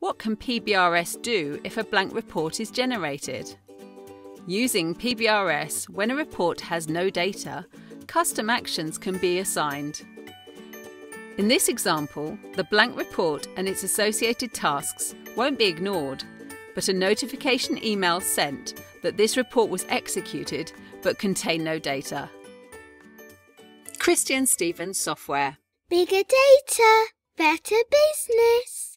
What can PBRS do if a blank report is generated? Using PBRS, when a report has no data, custom actions can be assigned. In this example, the blank report and its associated tasks won't be ignored, but a notification email sent that this report was executed but contained no data. ChristianSteven Software. Bigger data, better business.